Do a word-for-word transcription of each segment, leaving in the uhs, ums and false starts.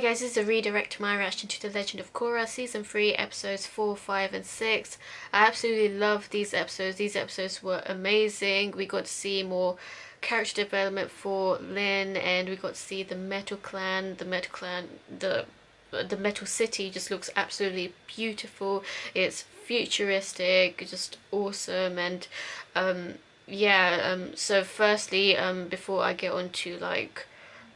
Hi guys, this is a redirect to my reaction to The Legend of Korra Season three, Episodes four, five and six. I absolutely love these episodes. These episodes were amazing. We got to see more character development for Lin, and we got to see the Metal Clan. The Metal Clan, the, the Metal City just looks absolutely beautiful. It's futuristic, just awesome, and um, yeah, um, so firstly, um, before I get on to like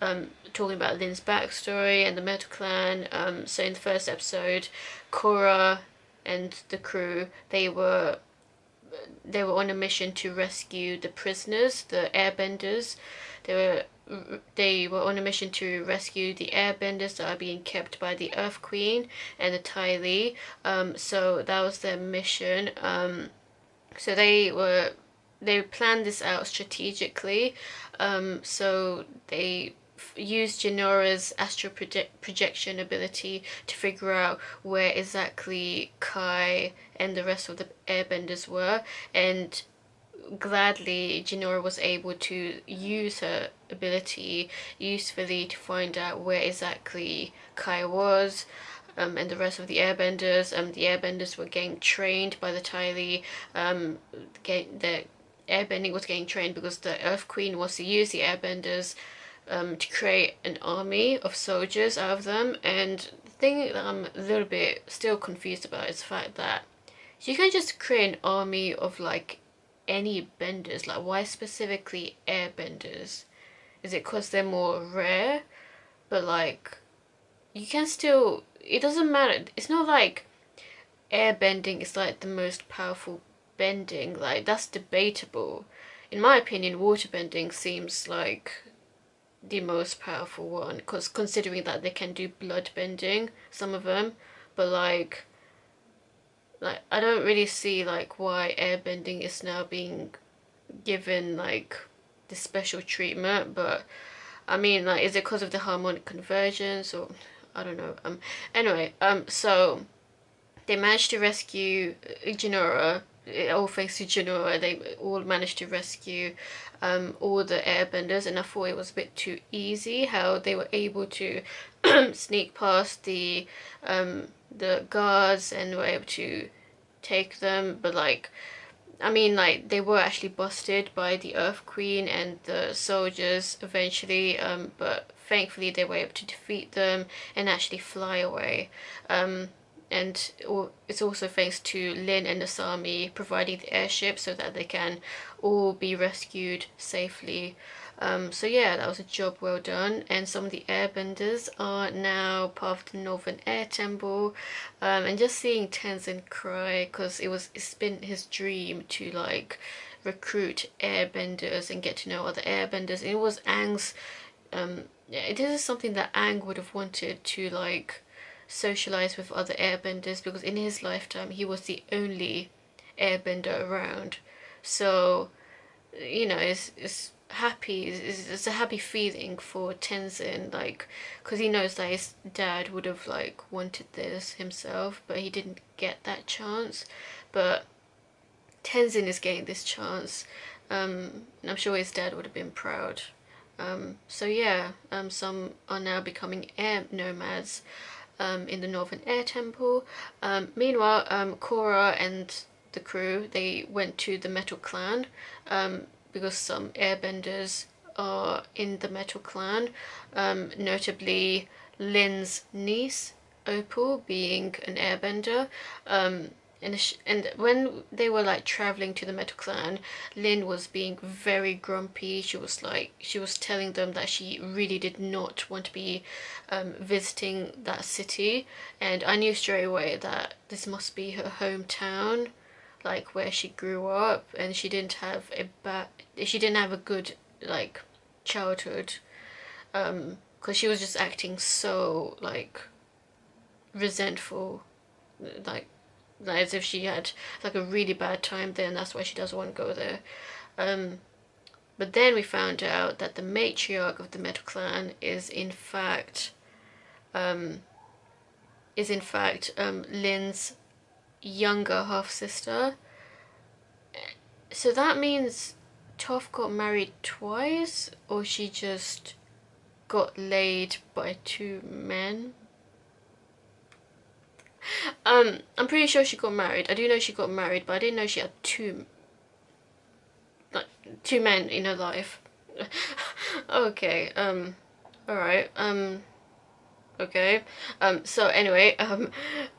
Um, talking about Lin's backstory and the Metal Clan, um, so in the first episode, Korra and the crew, they were they were on a mission to rescue the prisoners, the airbenders. They were they were on a mission to rescue the airbenders that are being kept by the Earth Queen and the Dai Li. Um, so that was their mission. Um, so they were they planned this out strategically. Um, so they use Jinora's astral proje projection ability to figure out where exactly Kai and the rest of the airbenders were, and gladly Jinora was able to use her ability usefully to find out where exactly Kai was um, and the rest of the airbenders. Um, the airbenders were getting trained by the Dai Li, um, get, the airbending was getting trained because the Earth Queen wants to use the airbenders Um, to create an army of soldiers out of them. And the thing that I'm a little bit still confused about is the fact that you can just create an army of like any benders. Like, why specifically airbenders? Is it because they're more rare? But like, you can still, it doesn't matter. It's not like airbending is like the most powerful bending. Like, that's debatable. In my opinion, waterbending seems like the most powerful one, because considering that they can do blood bending, some of them, but like like I don't really see like why airbending is now being given like this special treatment. But I mean, like, is it because of the harmonic convergence, or I don't know. Um anyway, um so they managed to rescue Jinora. All thanks to Jinora, they all managed to rescue um, all the airbenders, and I thought it was a bit too easy how they were able to sneak past the um, the guards and were able to take them. But like, I mean, like, they were actually busted by the Earth Queen and the soldiers eventually, um, but thankfully they were able to defeat them and actually fly away. Um, And it's also thanks to Lin and Asami providing the airship so that they can all be rescued safely. Um, so yeah, that was a job well done. And some of the airbenders are now part of the Northern Air Temple. Um, and just seeing Tenzin cry, because it was it's been his dream to like recruit airbenders and get to know other airbenders. And it was Aang's. Um, it is something that Aang would have wanted to like socialize with other airbenders, because in his lifetime he was the only airbender around. So, you know, it's it's happy it's, it's a happy feeling for Tenzin, like, because he knows that his dad would have like wanted this himself, but he didn't get that chance. But Tenzin is getting this chance, um and I'm sure his dad would have been proud. Um so yeah, um some are now becoming air nomads Um, in the Northern Air Temple. Um, meanwhile, um, Korra and the crew, they went to the Metal Clan, um, because some airbenders are in the Metal Clan, um, notably Lin's niece, Opal, being an airbender. Um, and, and when they were like traveling to the Metal Clan, Lin was being very grumpy. She was like, she was telling them that she really did not want to be um, visiting that city, and I knew straight away that this must be her hometown, like where she grew up, and she didn't have a bad, she didn't have a good like childhood, um, because she was just acting so like resentful, like. Like, as if she had like a really bad time there, and that's why she doesn't want to go there. Um, but then we found out that the matriarch of the Metal Clan is in fact, um, is in fact um, Lin's younger half sister. So that means Toph got married twice, or she just got laid by two men. Um, I'm pretty sure she got married. I do know she got married, but I didn't know she had two, like, two men in her life. Okay, um, alright, um, okay, um, so anyway, um,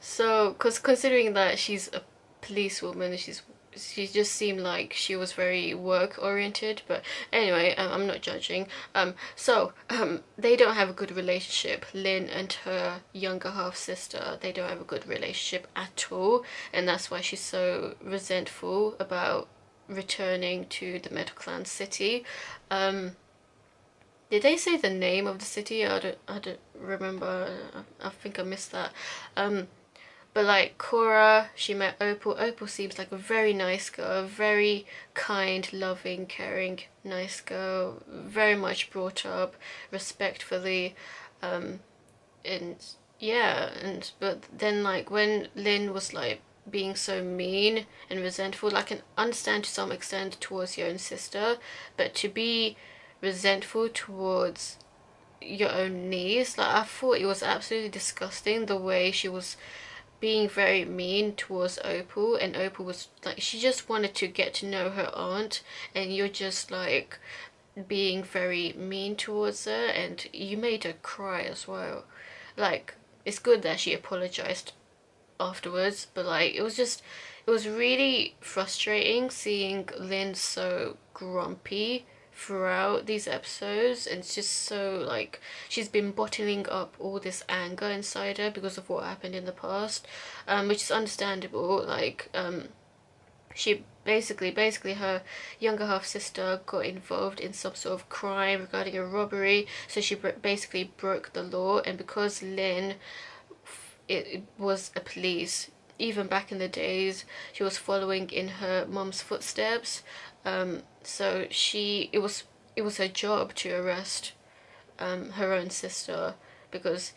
so, cause considering that she's a police woman, she's, she just seemed like she was very work oriented, but anyway, um, I'm not judging, um, so, um, they don't have a good relationship, Lin and her younger half-sister, they don't have a good relationship at all, and that's why she's so resentful about returning to the Metal Clan city. Um, did they say the name of the city? I don't, I don't remember. I, I think I missed that. Um, but like Korra, she met Opal. Opal seems like a very nice girl, very kind, loving, caring, nice girl. Very much brought up respectfully, um, and yeah. And but then like when Lin was like being so mean and resentful, like, I can understand to some extent towards your own sister, but to be resentful towards your own niece, like, I thought it was absolutely disgusting the way she was being very mean towards Opal, and Opal was like, she just wanted to get to know her aunt, and you're just like being very mean towards her, and you made her cry as well. Like, it's good that she apologized afterwards, but like, it was just, it was really frustrating seeing Lin so grumpy throughout these episodes, and it's just so like she's been bottling up all this anger inside her because of what happened in the past, um which is understandable. Like, um she basically basically her younger half-sister got involved in some sort of crime regarding a robbery, so she basically broke the law, and because Lin it was a police, even back in the days, she was following in her mum's footsteps, um so she it was it was her job to arrest um her own sister, because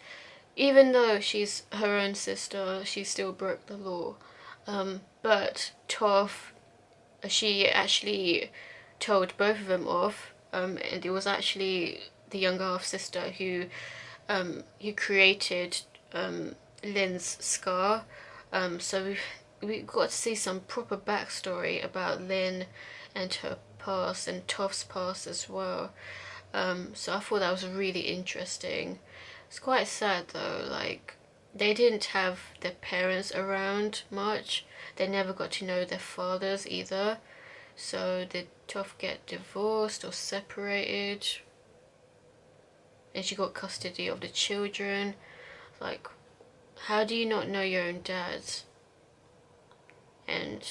even though she's her own sister, she still broke the law. Um but Toph, she actually told both of them off, um and it was actually the younger half sister who um who created um Lin's scar, um, so we've, we got to see some proper backstory about Lin and her past, and Toph's past as well, um, so I thought that was really interesting. It's quite sad though, like, they didn't have their parents around much, they never got to know their fathers either, so did Toph get divorced or separated, and she got custody of the children. Like, how do you not know your own dad? And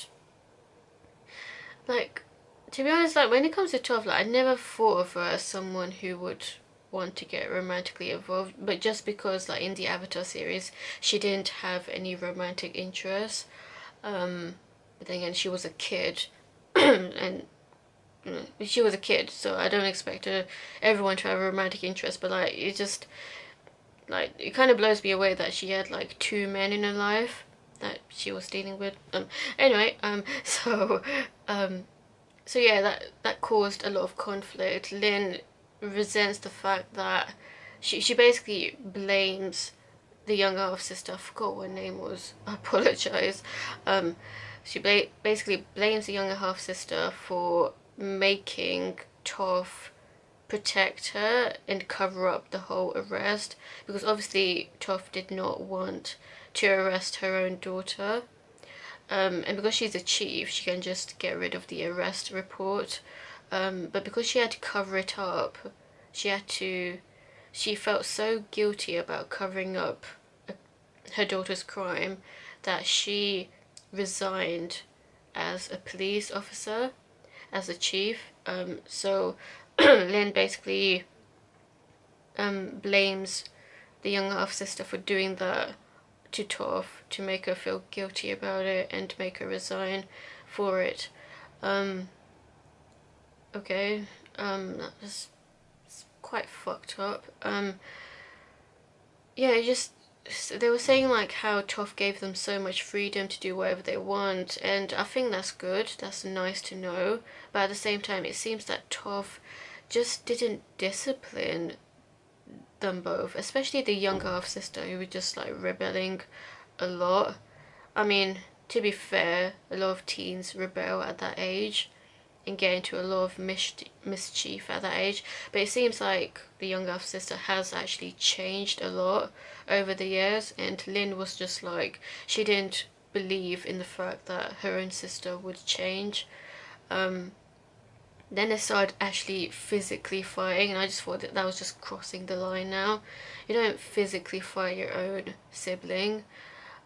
like, to be honest, like, when it comes to Toph, like, I never thought of her as someone who would want to get romantically involved, but just because like in the Avatar series she didn't have any romantic interests, um but then again, she was a kid and she was a kid, so I don't expect her, everyone to have a romantic interest, but like, it just, like, it kind of blows me away that she had like two men in her life that she was dealing with. Um, anyway, um, so, um, so yeah, that that caused a lot of conflict. Lin resents the fact that she she basically blames the younger half sister. I forgot what her name was. I apologize. Um, she ba basically blames the younger half sister for making Toph protect her and cover up the whole arrest, because obviously Toph did not want to arrest her own daughter, um, and because she's a chief, she can just get rid of the arrest report, um, but because she had to cover it up, she had to she felt so guilty about covering up her daughter's crime that she resigned as a police officer, as a chief, um, so Lin basically um, blames the younger half-sister for doing that to Toph, to make her feel guilty about it and to make her resign for it. Um, okay, um, that was quite fucked up. Um, yeah, it just, they were saying like how Toph gave them so much freedom to do whatever they want, and I think that's good, that's nice to know, but at the same time it seems that Toph just didn't discipline them both, especially the younger half sister who was just like rebelling a lot. I mean, to be fair, a lot of teens rebel at that age and get into a lot of mis mischief at that age, but it seems like the younger half sister has actually changed a lot over the years, and Lin was just like, she didn't believe in the fact that her own sister would change. Um, then they started actually physically fighting, and I just thought that that was just crossing the line now. You don't physically fight your own sibling,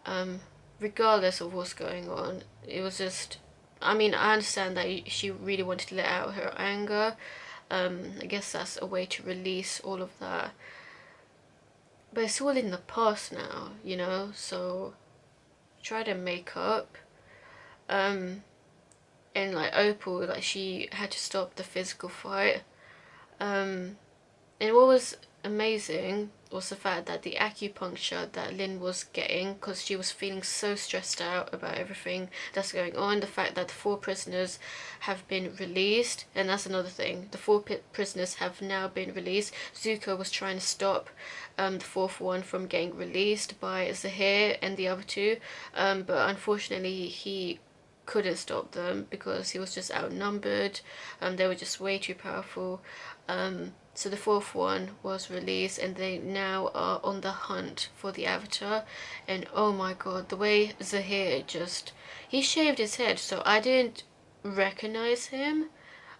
um, regardless of what's going on. It was just, I mean, I understand that she really wanted to let out her anger. Um, I guess that's a way to release all of that. But it's all in the past now, you know, so try to make up. Um... And like Opal, like she had to stop the physical fight. Um, and what was amazing was the fact that the acupuncture that Lin was getting, because she was feeling so stressed out about everything that's going on, the fact that the four prisoners have been released, and that's another thing, the four prisoners have now been released. Zuko was trying to stop um, the fourth one from getting released by Zaheer and the other two, um, but unfortunately he couldn't stop them because he was just outnumbered, and um, they were just way too powerful. Um, so the fourth one was released, and they now are on the hunt for the Avatar. And oh my god, the way Zaheer just, he shaved his head, so I didn't recognize him.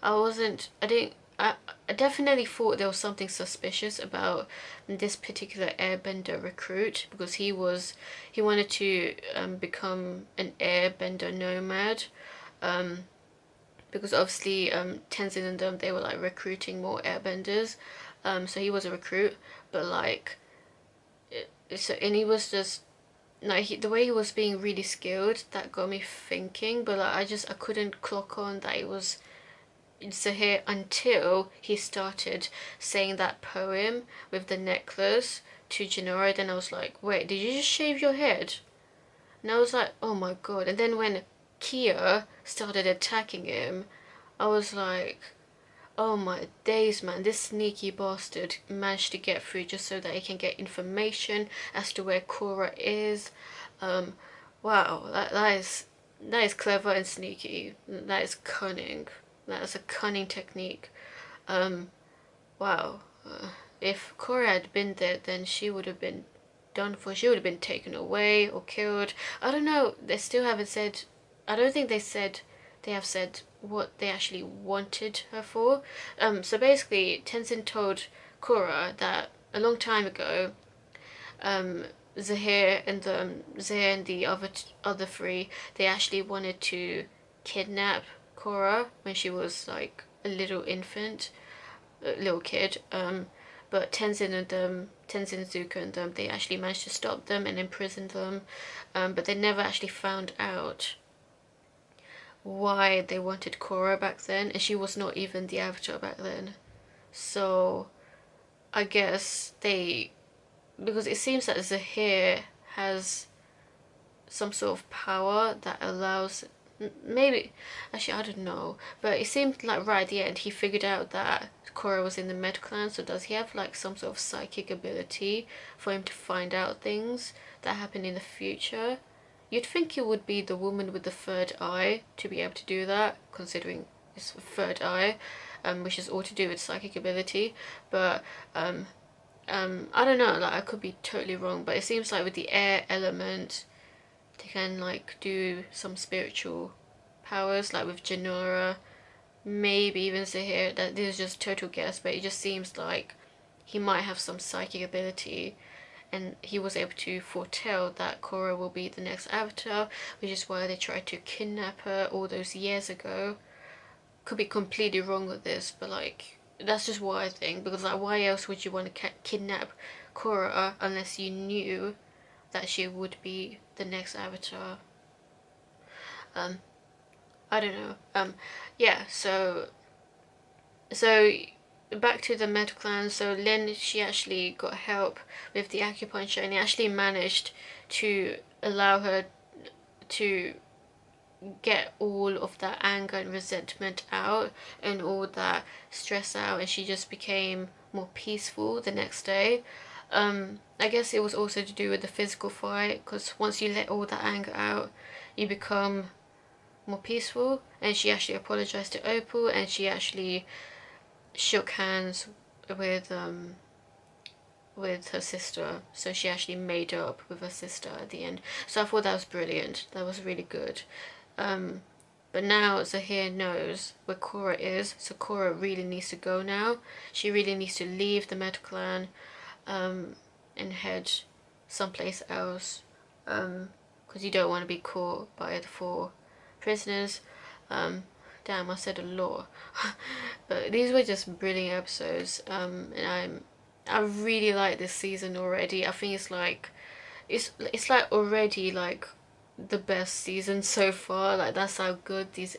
I wasn't, I didn't, I, I definitely thought there was something suspicious about this particular airbender recruit, because he was, he wanted to um, become an airbender nomad, um, because obviously um, Tenzin and them, they were like recruiting more airbenders, um, so he was a recruit, but like, it, so, and he was just, like he, the way he was being really skilled, that got me thinking, but like I just, I couldn't clock on that it was Zaheer until he started saying that poem with the necklace to Jinora. Then I was like, wait, did you just shave your head? And I was like, oh my god. And then when Kia started attacking him, I was like, oh my days, man, this sneaky bastard managed to get through just so that he can get information as to where Korra is. Um, wow, that, that is that is clever and sneaky. That is cunning. That's a cunning technique. Um, wow. Uh, if Korra had been there, then she would have been done for. She would have been taken away or killed. I don't know. They still haven't said. I don't think they said. They have said what they actually wanted her for. Um, so basically, Tenzin told Korra that a long time ago, um, Zaheer and the um, Zaheer and the other t other three, they actually wanted to kidnap Korra when she was like a little infant, a little kid, um, but Tenzin and them, Tenzin, Zuko and them, they actually managed to stop them and imprison them, um, but they never actually found out why they wanted Korra back then, and she was not even the Avatar back then. So I guess they, because it seems that Zaheer has some sort of power that allows, maybe, actually I don't know, but it seemed like right at the end he figured out that Korra was in the Metal Clan, so does he have like some sort of psychic ability for him to find out things that happen in the future? You'd think it would be the woman with the third eye to be able to do that, considering it's the third eye, um, which is all to do with psychic ability, but um, um, I don't know, like I could be totally wrong, but it seems like with the air element, they can like do some spiritual powers, like with Jinora, maybe even Zaheer. That this is just total guess, but it just seems like he might have some psychic ability, and he was able to foretell that Korra will be the next Avatar, which is why they tried to kidnap her all those years ago. Could be completely wrong with this, but like that's just what I think, because like why else would you want to kidnap Korra unless you knew that she would be the next Avatar? Um, I don't know. Um, yeah, so, so back to the Metal Clan. So Lin, she actually got help with the acupuncture, and he actually managed to allow her to get all of that anger and resentment out and all that stress out, and she just became more peaceful the next day. Um, I guess it was also to do with the physical fight, because once you let all that anger out, you become more peaceful. And she actually apologized to Opal, and she actually shook hands with um with her sister, so she actually made up with her sister at the end. So I thought that was brilliant, that was really good. Um but now Zaheer knows where Korra is, so Korra really needs to go now. She really needs to leave the Metal Clan um and head someplace else, um because you don't want to be caught by the four prisoners. Um damn, I said a lot. But these were just brilliant episodes, um and i'm I really like this season already. I think it's like it's it's like already like the best season so far. Like, that's how good these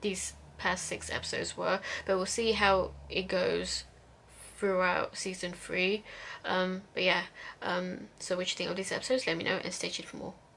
these past six episodes were. But we'll see how it goes throughout season three. Um but yeah, um so what you think of these episodes? Let me know and stay tuned for more.